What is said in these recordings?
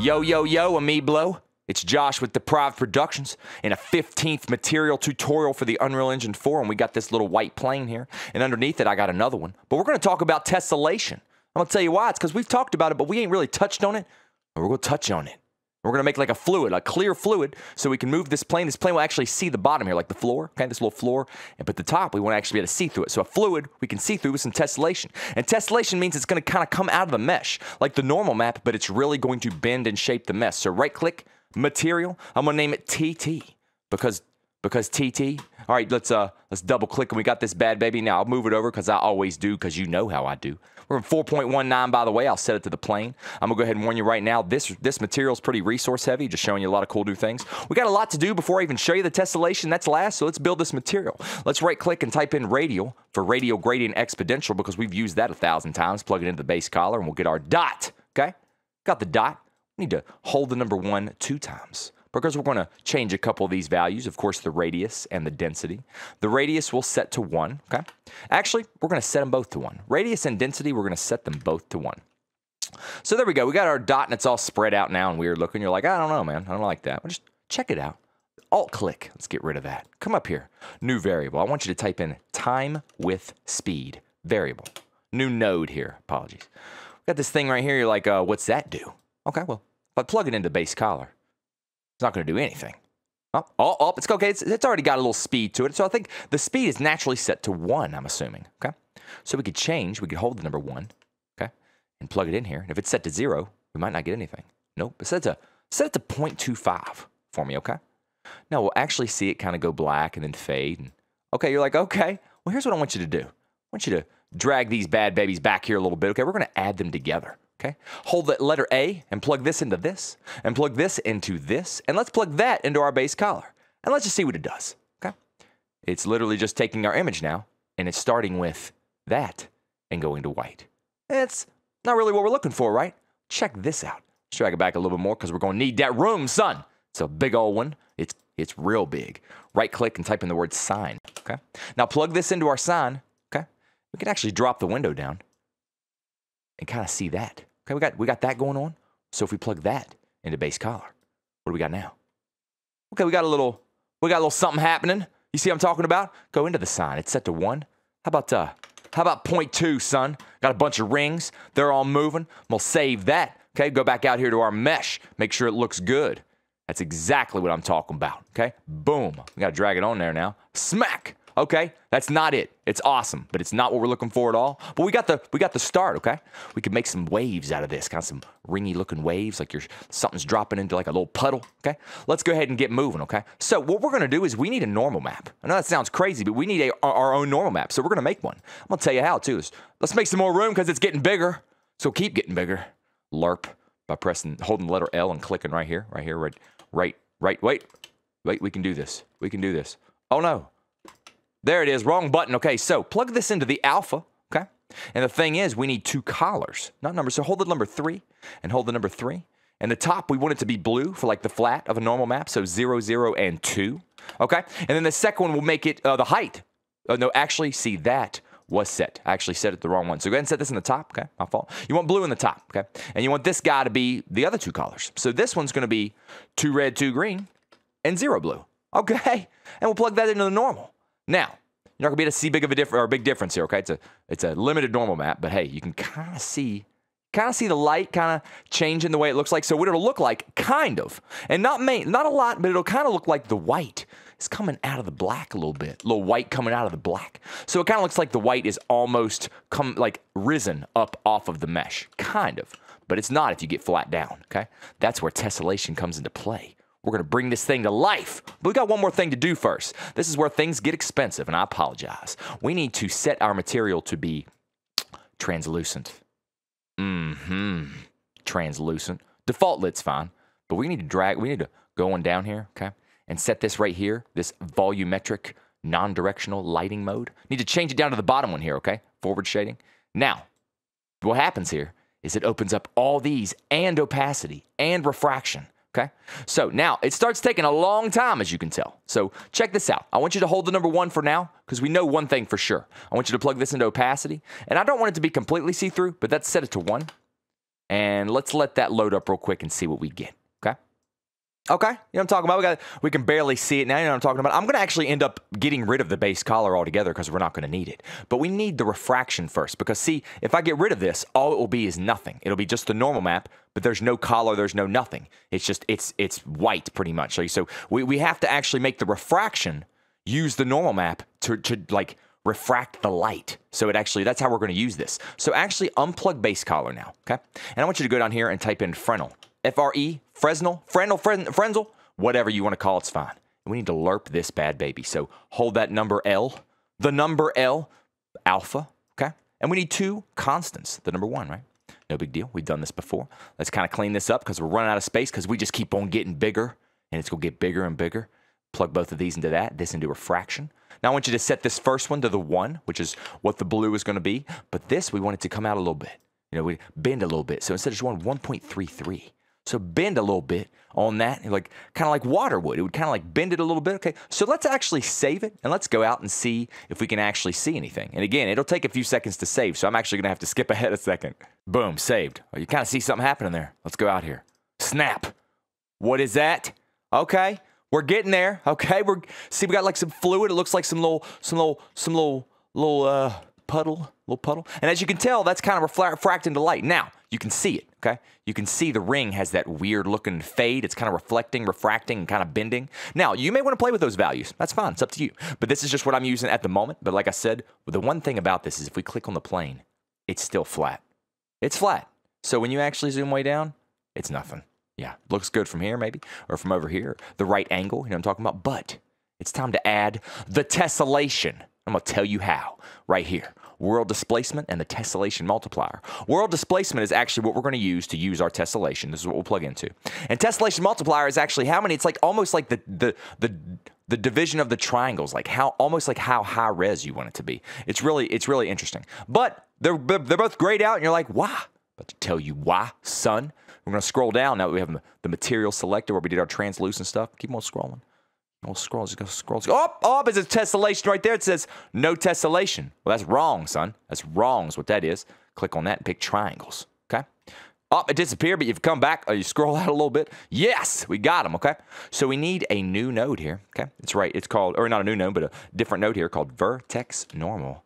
Yo, yo, yo, Ameeblo. It's Josh with Deprived Productions in a 15th material tutorial for the Unreal Engine 4, and we got this little white plane here, and underneath it I got another one. But we're going to talk about tessellation. I'm going to tell you why. It's because we've talked about it, but we ain't really touched on it, but we're going to touch on it. We're going to make like a fluid, a clear fluid, so we can move this plane. This plane will actually see the bottom here, like the floor, okay, this little floor, and but the top, we want to actually be able to see through it. So a fluid we can see through with some tessellation. And tessellation means it's going to kind of come out of the mesh, like the normal map, but it's really going to bend and shape the mesh. So right-click. Material, I'm gonna name it TT because TT. All right, let's double click and we got this bad baby. Now I'll move it over because I always do, because you know how I do. We're in 4.19, by the way. I'll set it to the plane. I'm gonna go ahead and warn you right now, this material is pretty resource heavy, just showing you a lot of cool new things. We got a lot to do before I even show you the tessellation. That's last, so let's build this material. Let's right click and type in radial for radial gradient exponential, because we've used that 1,000 times. Plug it into the base collar and we'll get our dot. Okay, got the dot. Need to hold the number 1 2 times, because we're going to change a couple of these values, of course the radius and the density. The radius we'll set to 1, okay? Actually, we're going to set them both to 1. Radius and density, we're going to set them both to 1. So there we go. We got our dot and it's all spread out now and weird looking. You're like, I don't know, man. I don't like that. Well, just check it out. Alt click. Let's get rid of that. Come up here. New variable. I want you to type in time with speed variable. New node here. Apologies. We got this thing right here. You're like, what's that do? Okay, well, if I plug it into the base collar, it's not going to do anything. Oh, it's okay. It's already got a little speed to it. So I think the speed is naturally set to 1, I'm assuming. Okay, so we could change. We could hold the number 1, okay, and plug it in here. And if it's set to 0, we might not get anything. Nope. It's set it to 0.25 for me, okay? Now we'll actually see it kind of go black and then fade. And, okay, you're like, okay, well, here's what I want you to do. I want you to drag these bad babies back here a little bit. Okay, we're going to add them together. Okay, hold that letter A and plug this into this, and plug this into this, and let's plug that into our base collar. And let's just see what it does, okay? It's literally just taking our image now, and it's starting with that and going to white. It's not really what we're looking for, right? Check this out. Let's drag it back a little bit more, because we're going to need that room, son. It's a big old one. It's real big. Right-click and type in the word sign, okay? Now plug this into our sign, okay? We can actually drop the window down and kind of see that. Okay, we got that going on. So if we plug that into base collar, what do we got now? Okay, we got a little something happening. You see what I'm talking about? Go into the sign. It's set to 1. How about 0.2, son? Got a bunch of rings. They're all moving. We'll save that. Okay, go back out here to our mesh. Make sure it looks good. That's exactly what I'm talking about. Okay, boom. We gotta drag it on there now. Smack. Okay, that's not it. It's awesome, but it's not what we're looking for at all. But we got the start, okay? We could make some waves out of this, kind of some ringy-looking waves, like something's dropping into like a little puddle, okay? Let's go ahead and get moving, okay? So what we're going to do is we need a normal map. I know that sounds crazy, but we need our own normal map, so we're going to make one. I'm going to tell you how, too. Let's make some more room because it's getting bigger, so keep getting bigger. LARP by holding the letter L and clicking right here, right, wait, we can do this. Oh, no. There it is, wrong button. Okay, so plug this into the alpha, okay? And the thing is, we need 2 collars, not numbers. So hold the number 3 and hold the number 3. And the top, we want it to be blue for like the flat of a normal map, so 0, 0, and 2, okay? And then the second one will make it the height. Oh, no, actually, see, that was set. I actually set it the wrong one. So go ahead and set this in the top, okay? My fault. You want blue in the top, okay? And you want this guy to be the other 2 collars. So this one's going to be 2 red, 2 green, and 0 blue, okay? And we'll plug that into the normal. Now, you're not going to be able to see a big difference here, okay? It's a limited normal map, but hey, you can kind of see the light kind of changing the way it looks like. So what it'll look like, kind of, and not a lot, but it'll kind of look like the white. It's coming out of the black a little bit, a little white coming out of the black. So it kind of looks like the white is almost risen up off of the mesh, kind of, but it's not if you get flat down, okay? That's where tessellation comes into play. We're going to bring this thing to life. But we got one more thing to do first. This is where things get expensive, and I apologize. We need to set our material to be translucent. Translucent. Default lit's fine. But we need to go on down here, okay? And set this right here, this volumetric, non-directional lighting mode. Need to change it down to the bottom one here, okay? Forward shading. Now, what happens here is it opens up all these and opacity and refraction. Okay, so now it starts taking a long time, as you can tell. So check this out. I want you to hold the number 1 for now, because we know one thing for sure. I want you to plug this into opacity, and I don't want it to be completely see-through, but that's set it to 1. And let's let that load up real quick and see what we get. Okay. Okay. You know what I'm talking about? We can barely see it now. You know what I'm talking about? I'm going to actually end up getting rid of the base collar altogether because we're not going to need it. But we need the refraction first because, see, if I get rid of this, all it will be is nothing. It'll be just the normal map, but there's no collar. There's no nothing. It's just, it's white pretty much. So we have to actually make the refraction use the normal map to like refract the light. So it actually, that's how we're going to use this. So actually unplug base collar now, okay? And I want you to go down here and type in Fresnel. F-R-E, Fresnel, Fresnel, whatever you want to call it's fine. And we need to lerp this bad baby. So hold that number L, the number L, alpha, okay? And we need two constants, the number one, right? No big deal. We've done this before. Let's kind of clean this up because we're running out of space because we just keep on getting bigger and it's going to get bigger and bigger. Plug both of these into that, this into refraction. Now I want you to set this first one to the one, which is what the blue is going to be. But this, we want it to come out a little bit. You know, we bend a little bit. So instead of just 1.33. So bend a little bit on that, like kind of like water would. It would kind of like bend it a little bit. Okay, so let's actually save it and let's go out and see if we can actually see anything. And again, it'll take a few seconds to save. So I'm actually going to have to skip ahead a second. Boom, saved. You kind of see something happening there. Let's go out here. Snap. What is that? Okay. We're getting there, okay? We got like some fluid. It looks like some little puddle. And as you can tell, that's kind of refracting the light. Now you can see it, okay? You can see the ring has that weird looking fade. It's kind of reflecting, refracting, and kind of bending. Now you may want to play with those values. That's fine. It's up to you. But this is just what I'm using at the moment. But like I said, the one thing about this is if we click on the plane, it's still flat. It's flat. So when you actually zoom way down, it's nothing. Yeah, looks good from here maybe, or from over here, the right angle, you know what I'm talking about? But it's time to add the tessellation. I'm gonna tell you how, right here. World displacement and the tessellation multiplier. World displacement is actually what we're gonna use our tessellation. This is what we'll plug into. And tessellation multiplier is actually how many, it's like almost like the division of the triangles, like how, almost like how high res you want it to be. It's really interesting. But they're both grayed out and you're like, why? But to tell you why, son. We're going to scroll down now that we have the material selector where we did our translucent stuff. Keep on scrolling. Don't scroll. Just go scroll. Oh, it's a tessellation right there. It says no tessellation. Well, that's wrong, son. That's wrong is what that is. Click on that and pick triangles. Okay. Oh, it disappeared, but you've come back. Oh, you scroll out a little bit. Yes, we got them. Okay. So we need a new node here. Okay. It's right. It's called, or not a new node, but a different node here called vertex normal.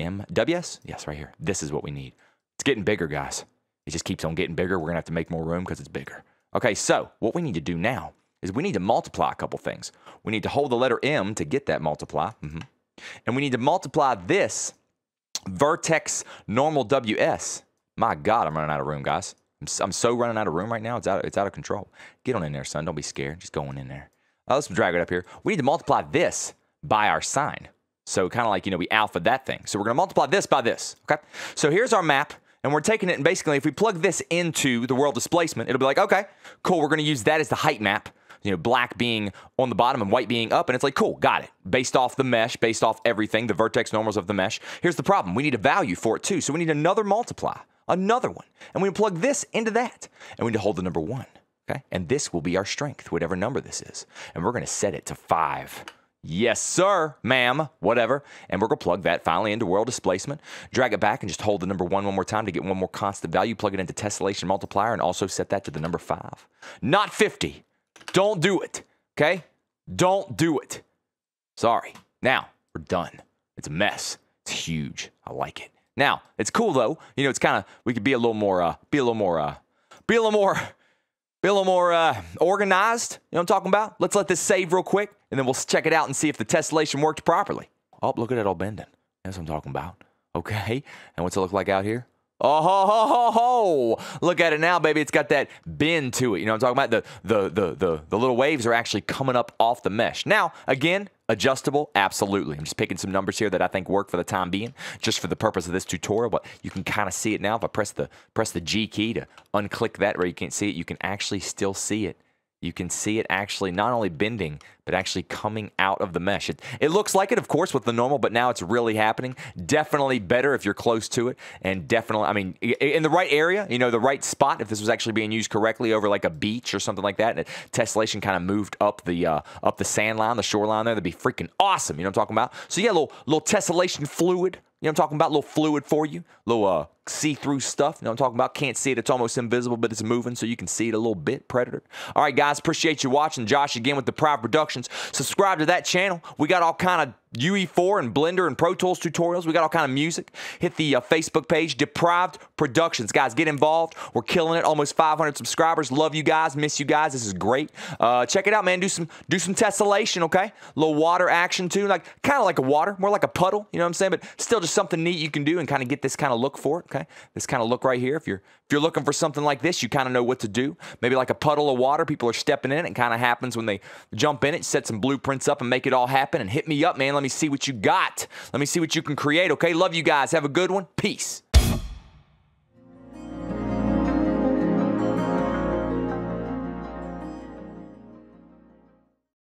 MWS? Yes, right here. This is what we need. It's getting bigger, guys. It just keeps on getting bigger. We're going to have to make more room because it's bigger. Okay, so what we need to do now is we need to multiply a couple things. We need to hold the letter M to get that multiply. And we need to multiply this vertex normal WS. My God, I'm running out of room, guys. I'm so running out of room right now. It's out of control. Get on in there, son. Don't be scared. Just go on in there. Let's drag it up here. We need to multiply this by our sign. So kind of like, you know, we alpha'd that thing. So we're going to multiply this by this. Okay, so here's our map. And we're taking it, and basically, if we plug this into the world displacement, it'll be like, okay, cool, we're going to use that as the height map, you know, black being on the bottom and white being up, and it's like, cool, got it. Based off the mesh, based off everything, the vertex normals of the mesh. Here's the problem. We need a value for it, too, so we need another multiply, another one, and we plug this into that, and we need to hold the number one, okay? And this will be our strength, whatever number this is, and we're going to set it to 5. Yes, sir, ma'am, whatever. And we're going to plug that finally into world displacement. Drag it back and just hold the number one more time to get one more constant value. Plug it into tessellation multiplier and also set that to the number 5. Not 50. Don't do it, okay? Don't do it. Sorry. Now, we're done. It's a mess. It's huge. I like it. Now, it's cool, though. You know, it's kind of, we could be a little more organized. You know what I'm talking about? Let's let this save real quick, and then we'll check it out and see if the tessellation worked properly. Oh, look at it all bending. That's what I'm talking about. Okay, and what's it look like out here? Oh, ho, ho, ho, ho. Look at it now, baby. It's got that bend to it. You know what I'm talking about? The little waves are actually coming up off the mesh. Now, again, adjustable, absolutely. I'm just picking some numbers here that I think work for the time being, just for the purpose of this tutorial. But you can kind of see it now. If I press the G key to unclick that where you can't see it, you can actually still see it. You can see it actually not only bending, but actually coming out of the mesh. It looks like it, of course, with the normal, but now it's really happening. Definitely better if you're close to it. And definitely, I mean, in the right area, you know, the right spot, if this was actually being used correctly over like a beach or something like that, and tessellation kind of moved up the sand line, the shoreline there, that'd be freaking awesome. You know what I'm talking about? So yeah, a little tessellation fluid. You know what I'm talking about? A little fluid for you. A little see-through stuff. You know what I'm talking about? Can't see it. It's almost invisible, but it's moving, so you can see it a little bit. Predator. All right, guys. Appreciate you watching. Josh again with Deprived Productions. Subscribe to that channel. We got all kind of UE4 and Blender and Pro Tools tutorials. We got all kind of music. Hit the Facebook page, Deprived Productions. Guys, get involved. We're killing it. Almost 500 subscribers. Love you guys. Miss you guys. This is great. Check it out, man. Do some tessellation, okay? A little water action, too. Kind of like a water. More like a puddle, you know what I'm saying? But still just something neat you can do and kind of get this kind of look for it, okay? This kind of look right here. If you're looking for something like this, you kind of know what to do. Maybe like a puddle of water. People are stepping in it. It kind of happens when they jump in it. Set some blueprints up and make it all happen. And hit me up, man. Let me see what you got. Let me see what you can create, okay? Love you guys. Have a good one. Peace.